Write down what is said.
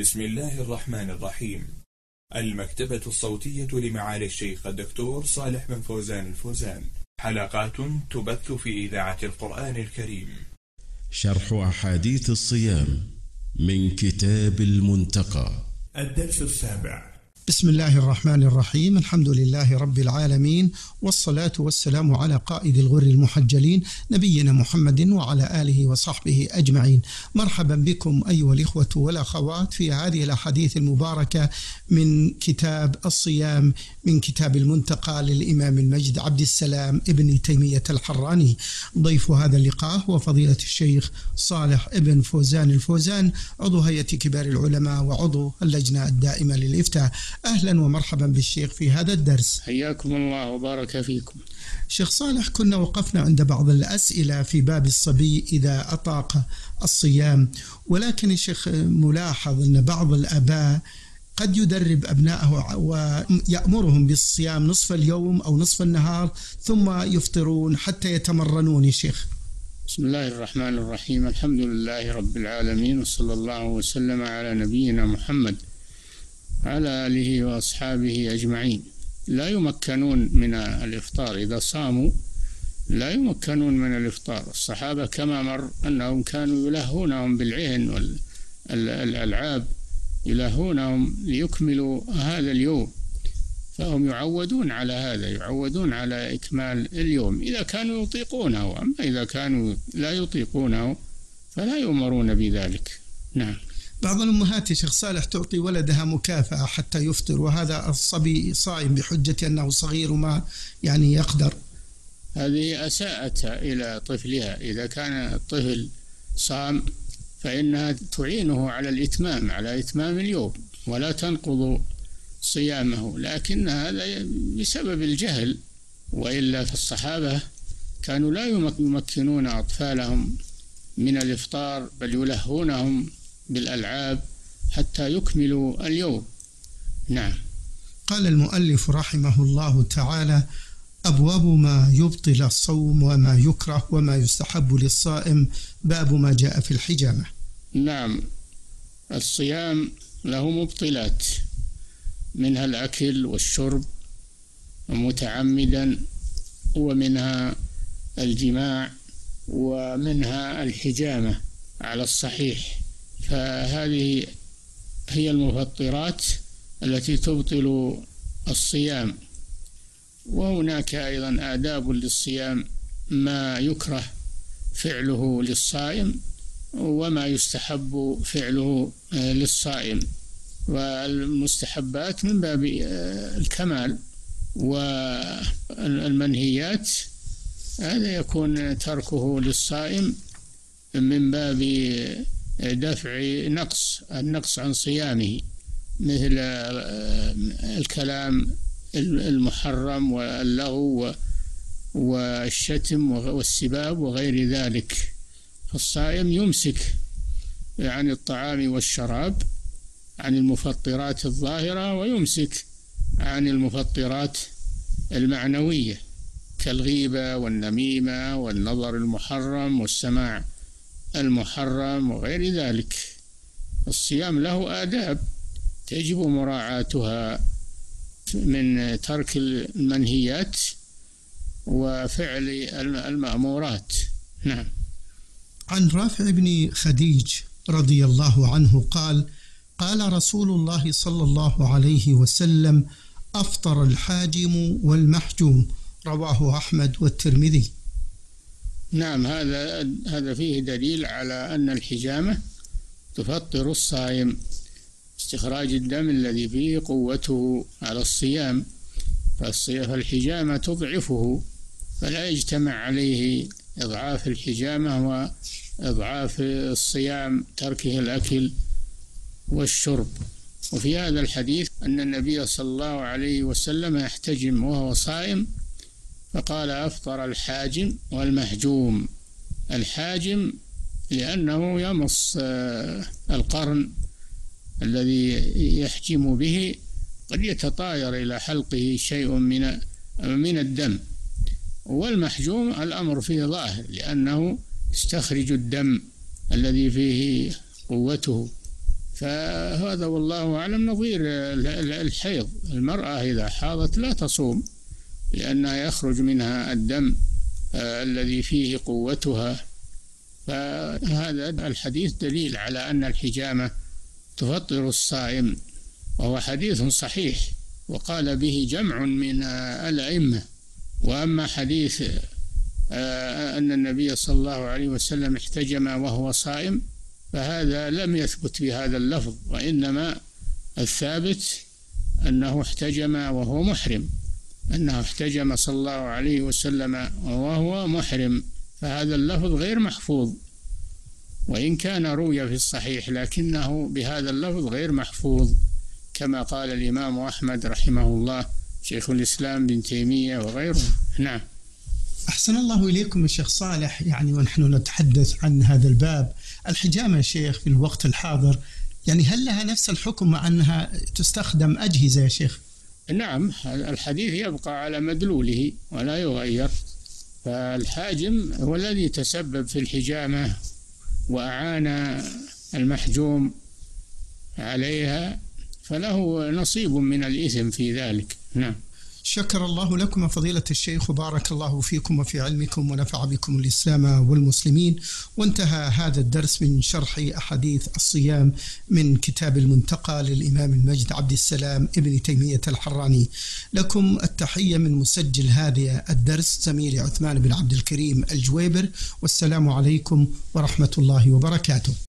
بسم الله الرحمن الرحيم. المكتبة الصوتية لمعالي الشيخ الدكتور صالح بن فوزان الفوزان، حلقات تبث في إذاعة القرآن الكريم. شرح أحاديث الصيام من كتاب المنتقى، الدرس السابع. بسم الله الرحمن الرحيم، الحمد لله رب العالمين، والصلاة والسلام على قائد الغر المحجلين نبينا محمد وعلى آله وصحبه أجمعين. مرحبا بكم أيها الإخوة والأخوات في هذه الأحاديث المباركة من كتاب الصيام من كتاب المنتقى للإمام المجد عبد السلام ابن تيمية الحراني. ضيف هذا اللقاء هو فضيلة الشيخ صالح ابن فوزان الفوزان، عضو هيئة كبار العلماء وعضو اللجنة الدائمة للإفتاء. أهلا ومرحبا بالشيخ في هذا الدرس، حياكم الله وبارك فيكم. شيخ صالح، كنا وقفنا عند بعض الأسئلة في باب الصبي إذا أطاق الصيام، ولكن الشيخ ملاحظ أن بعض الآباء قد يدرب أبنائه ويأمرهم بالصيام نصف اليوم أو نصف النهار ثم يفطرون حتى يتمرنون. يا شيخ بسم الله الرحمن الرحيم، الحمد لله رب العالمين، وصلى الله وسلم على نبينا محمد على آله وأصحابه أجمعين. لا يمكنون من الإفطار إذا صاموا، لا يمكنون من الإفطار. الصحابة كما مر أنهم كانوا يلهونهم بالعهن والألعاب، يلهونهم ليكملوا هذا اليوم، فهم يعودون على هذا، يعودون على إكمال اليوم إذا كانوا يطيقونه. أما إذا كانوا لا يطيقونه فلا يؤمرون بذلك. نعم. بعض الأمهات يا شيخ صالح تعطي ولدها مكافأة حتى يفطر، وهذا الصبي صائم بحجة أنه صغير وما يعني يقدر. هذه أساءت إلى طفلها. إذا كان الطفل صام فإنها تعينه على الإتمام، على إتمام اليوم، ولا تنقض صيامه، لكن هذا بسبب الجهل، وإلا فالصحابة كانوا لا يمكنون أطفالهم من الإفطار، بل يلهونهم بالألعاب حتى يكملوا اليوم. نعم. قال المؤلف رحمه الله تعالى: أبواب ما يبطل الصوم وما يكره وما يستحب للصائم، باب ما جاء في الحجامة. نعم. الصيام له مبطلات، منها الأكل والشرب متعمدا، ومنها الجماع، ومنها الحجامة على الصحيح. فهذه هي المفطرات التي تبطل الصيام. وهناك أيضا آداب للصيام، ما يكره فعله للصائم وما يستحب فعله للصائم. والمستحبات من باب الكمال، والمنهيات هذا يكون تركه للصائم من باب دفع النقص عن صيامه، مثل الكلام المحرم واللغو والشتم والسباب وغير ذلك. فالصائم يمسك عن الطعام والشراب، عن المفطرات الظاهرة، ويمسك عن المفطرات المعنوية كالغيبة والنميمة والنظر المحرم والسماع المحرم وغير ذلك. الصيام له آداب يجب مراعاتها، من ترك المنهيات وفعل المأمورات. نعم. عن رافع بن خديج رضي الله عنه قال: قال رسول الله صلى الله عليه وسلم: أفطر الحاجم والمحجوم. رواه أحمد والترمذي. نعم. هذا فيه دليل على أن الحجامة تفطر الصائم، استخراج الدم الذي فيه قوته على الصيام، فالحجامة تضعفه، فلا يجتمع عليه إضعاف الحجامة وإضعاف الصيام، تركه الأكل والشرب. وفي هذا الحديث أن النبي صلى الله عليه وسلم يحتجم وهو صائم، فقال: أفطر الحاجم والمحجوم. الحاجم لأنه يمص القرن الذي يحجم به، قد يتطاير إلى حلقه شيء من الدم. والمحجوم الأمر فيه ظاهر، لأنه يستخرج الدم الذي فيه قوته، فهذا والله أعلم نظير الحيض. المرأة إذا حاضت لا تصوم لأنها يخرج منها الدم الذي فيه قوتها، فهذا الحديث دليل على أن الحجامة تفطر الصائم، وهو حديث صحيح وقال به جمع من الأئمة. وأما حديث أن النبي صلى الله عليه وسلم احتجم وهو صائم فهذا لم يثبت بهذا اللفظ، وإنما الثابت أنه احتجم وهو محرم، أنه احتجم صلى الله عليه وسلم وهو محرم، فهذا اللفظ غير محفوظ، وإن كان روي في الصحيح لكنه بهذا اللفظ غير محفوظ، كما قال الإمام أحمد رحمه الله شيخ الإسلام بن تيمية وغيره. نعم. أحسن الله إليكم الشيخ صالح، يعني ونحن نتحدث عن هذا الباب، الحجامة يا شيخ في الوقت الحاضر يعني هل لها نفس الحكم مع أنها تستخدم أجهزة يا شيخ؟ نعم، الحديث يبقى على مدلوله ولا يغير، فالحاجم هو الذي تسبب في الحجامة وأعان المحجوم عليها، فله نصيب من الإثم في ذلك. نعم. شكر الله لكم فضيلة الشيخ وبارك الله فيكم وفي علمكم ونفع بكم الإسلام والمسلمين. وانتهى هذا الدرس من شرح أحاديث الصيام من كتاب المنتقى للإمام المجد عبد السلام ابن تيمية الحراني. لكم التحية من مسجل هذا الدرس زميلي عثمان بن عبد الكريم الجويبر، والسلام عليكم ورحمة الله وبركاته.